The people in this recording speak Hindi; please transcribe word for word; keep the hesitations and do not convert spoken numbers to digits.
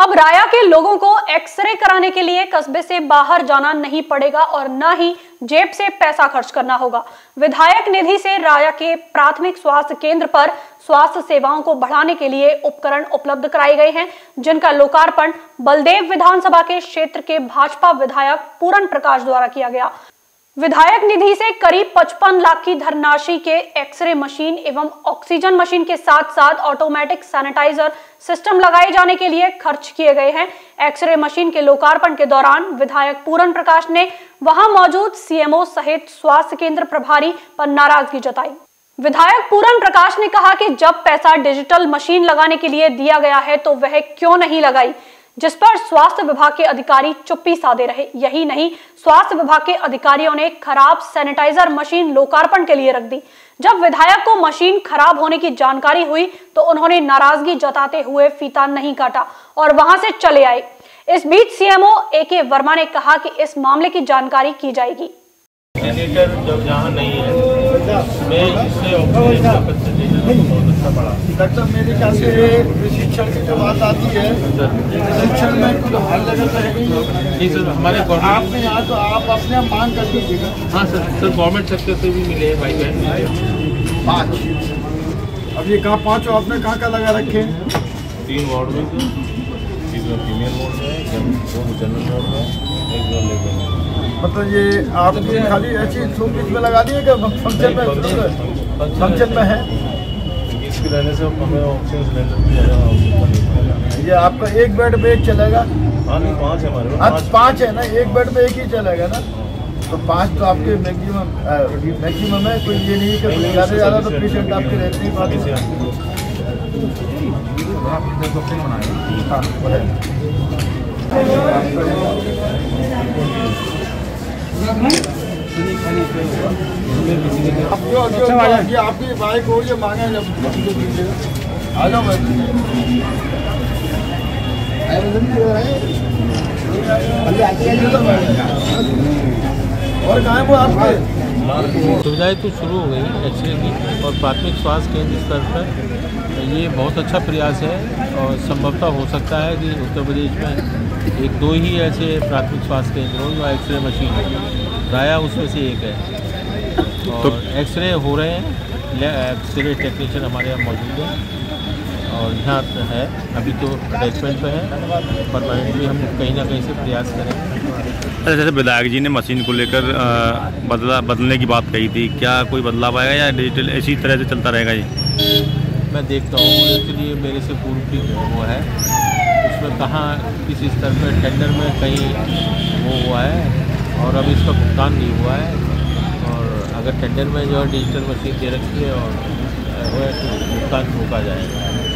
अब राया के लोगों को एक्सरे कराने के लिए कस्बे से बाहर जाना नहीं पड़ेगा और ना ही जेब से पैसा खर्च करना होगा। विधायक निधि से राया के प्राथमिक स्वास्थ्य केंद्र पर स्वास्थ्य सेवाओं को बढ़ाने के लिए उपकरण उपलब्ध कराए गए हैं, जिनका लोकार्पण बलदेव विधानसभा के क्षेत्र के भाजपा विधायक पूरन प्रकाश द्वारा किया गया। विधायक निधि से करीब पचपन लाख की धनराशि के एक्सरे मशीन एवं ऑक्सीजन मशीन के साथ साथ ऑटोमेटिक सैनिटाइजर सिस्टम लगाए जाने के लिए खर्च किए गए हैं। एक्सरे मशीन के लोकार्पण के दौरान विधायक पूरन प्रकाश ने वहां मौजूद सीएमओ सहित स्वास्थ्य केंद्र प्रभारी पर नाराजगी जताई। विधायक पूरन प्रकाश ने कहा कि जब पैसा डिजिटल मशीन लगाने के लिए दिया गया है तो वह क्यों नहीं लगाई, जिस पर स्वास्थ्य विभाग के अधिकारी चुप्पी साधे रहे। यही नहीं, स्वास्थ्य विभाग के अधिकारियों ने खराब सैनिटाइजर मशीन लोकार्पण के लिए रख दी। जब विधायक को मशीन खराब होने की जानकारी हुई तो उन्होंने नाराजगी जताते हुए फीता नहीं काटा और वहां से चले आए। इस बीच सीएमओ ए के वर्मा ने कहा कि इस मामले की जानकारी की जाएगी। जब जहाँ नहीं है डॉक्टर, मेरे ख्याल से प्रशिक्षण की जो बात आती है, प्रशिक्षण में कुछ हर जगह रहेगी। हमारे आपने यहाँ तो आप अपने आप मांग कर दीजिएगा। हाँ सर सर गवर्नमेंट सेक्टर से भी मिले भाई बहन पाँच। अब ये कहाँ पाँच हो, आपने कहाँ कहाँ लगा रखे? तीन वार्ड में, फीमेल वार्ड में, जनरल वार्ड में, एक वार्ड में। मतलब ये आपने खाली ऐसी सूट में लगा दी है क्या? फंक्शन में फंक्शन में है रहने से हमें ऑक्सीजन सिलेंडर भी। ये आपका एक बेड पे एक चलेगा? हाँ नहीं, पाँच है हमारे पास। पाँच है ना, एक बेड पे एक ही चलेगा ना, तो पाँच तो आपके मैक्सिमम मैक्सिमम है। कोई ये नहीं कि ज़्यादा से ज़्यादा तो पेशेंट आपके रहते ही बात से आती है। ये आपकी बाइक हो, ये मांगे आ जाओ और गायब हो। आपके सुविधाएँ तो शुरू हो गई एक्सरे की और प्राथमिक स्वास्थ्य केंद्र स्तर पर। ये बहुत अच्छा प्रयास है और संभवतः हो सकता है कि उत्तर प्रदेश में एक दो ही ऐसे प्राथमिक स्वास्थ्य केंद्र हो जो एक्सरे मशीन हो। राया उसमें से एक है और एक्सरे हो रहे हैं। एक्सरे टेक्नीशियन हमारे यहाँ मौजूद है और यहाँ है। अभी तो अटैचमेंट पे है, परमानेंटली हम कहीं ना कहीं से प्रयास करें। जैसे विधायक जी ने मशीन को लेकर बदला बदलने की बात कही थी, क्या कोई बदलाव आएगा या डिजिटल इसी तरह से चलता रहेगा? ये मैं देखता हूँ, इसलिए मेरे से पूर्व भी वो है उसमें कहाँ किस स्तर पर टेंडर में कहीं वो हुआ है और अभी इसका भुगतान नहीं हुआ है। और अगर टेंडर में जो है डिजिटल मशीन दे रखी है और वो भुगतान रोका जाएगा।